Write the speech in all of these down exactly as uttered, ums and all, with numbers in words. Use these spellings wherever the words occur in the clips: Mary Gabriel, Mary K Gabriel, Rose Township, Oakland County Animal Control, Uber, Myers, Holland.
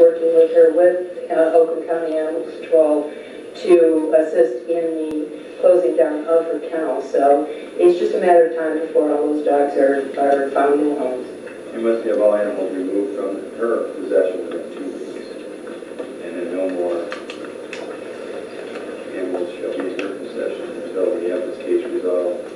working with her with uh, Oakland County Animal Control to assist in the closing down of her kennel. So it's just a matter of time before all those dogs are, are found new homes. She must have all animals removed from her possession within two weeks, and then no more animals shall be in her possession until we have this case resolved.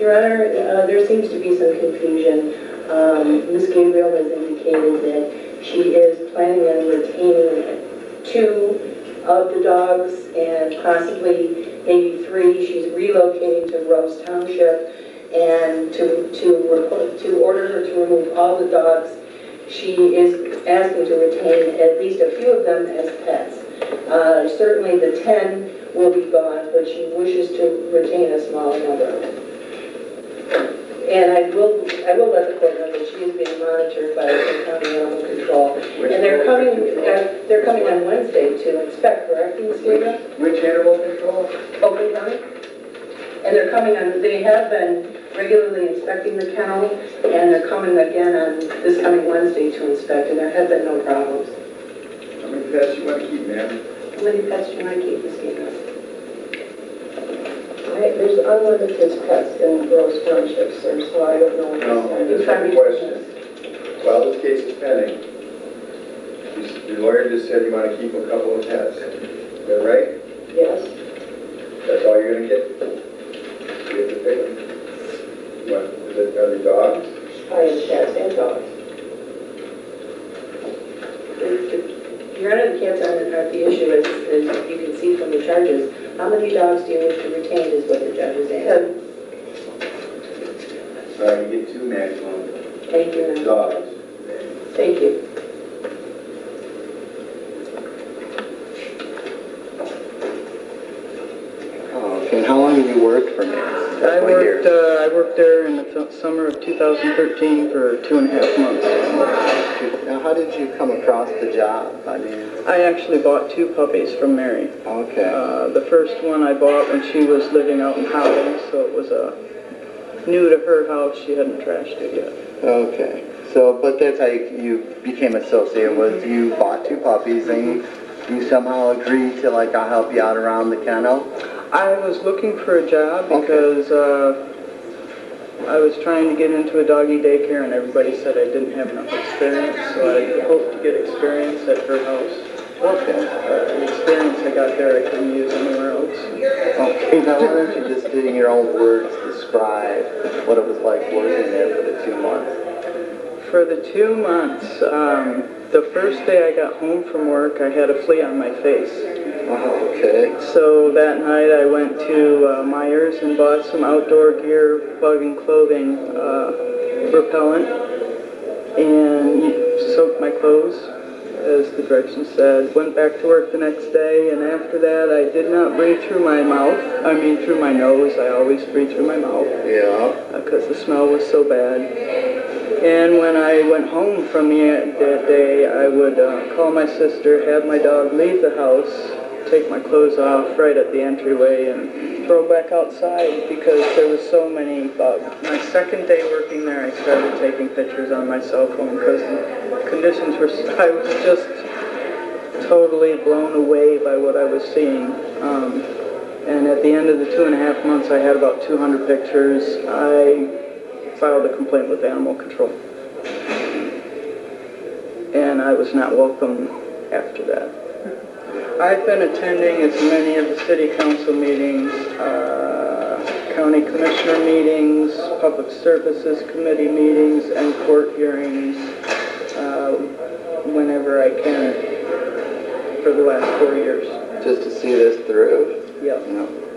Your Honor, uh, there seems to be some confusion. Um, Miz Gabriel has indicated that she is planning on retaining two of the dogs and possibly maybe three. She's relocating to Rose Township, and to, to, to order her to remove all the dogs, she is asking to retain at least a few of them as pets. Uh, certainly the ten will be gone, but she wishes to retain a small number. And I will, I will let the court know that she is being monitored by the County Animal Control. Which and they're coming, uh, they're coming on Wednesday to inspect, correct, Miz Gabriel? Which Animal Control? Oakland County. And they're coming on. They have been regularly inspecting the kennel, and they're coming again on this coming Wednesday to inspect. And there have been no problems. How many pets you want to keep, ma'am? How many pets you want to keep, Miz Gabriel? I, there's unlimited pets in Rose Township, sir, so I don't know what no, this time question. While this case is pending, your lawyer just said you want to keep a couple of pets. Is that right? Yes. That's all you're going to get? You have to pick them. What, is it, are they dogs? I have cats and dogs. Your Honor, the cats aren't the issue, as, as you can see from the charges. How many dogs do you wish to retain is what the judge is asking. Sorry, you get two maximum. Thank you. Dogs. Thank you. Oh, and how long have you worked for Max? I worked. Uh, I worked there in the summer of two thousand thirteen for two and a half months. Now, how did you come across the job? I mean. I actually bought two puppies from Mary. Okay. Uh, the first one I bought when she was living out in Holland, so it was uh, new to her house. She hadn't trashed it yet. Okay. So, but that's how you became associated, was you bought two puppies and you somehow agreed to, like, I'll help you out around the kennel? I was looking for a job because okay. uh, I was trying to get into a doggy daycare, and everybody said I didn't have enough experience, so I hoped to get experience at her house. Okay. Uh, the experience I got there I couldn't use anywhere else. Okay, now why don't you just, in your own words, describe what it was like working there for the two months? For the two months, um, the first day I got home from work, I had a flea on my face. Oh, okay. So that night I went to uh, Myers and bought some outdoor gear, bug and clothing uh, repellent, and soaked my clothes, as the direction said. Went back to work the next day, and after that I did not breathe through my mouth. I mean through my nose. I always breathe through my mouth. Yeah. Because uh, the smell was so bad. And when I went home from the, that day, I would uh, call my sister, have my dog leave the house, take my clothes off right at the entryway, and throw back outside because there was so many bugs. My second day working there, I started taking pictures on my cell phone because conditions were, I was just totally blown away by what I was seeing. Um, and at the end of the two and a half months, I had about two hundred pictures. I filed a complaint with Animal Control. And I was not welcome after that. I've been attending as many of the city council meetings, uh, county commissioner meetings, public services committee meetings, and court hearings. Uh, whenever I can for the last four years. Just to see this through? Yeah. No.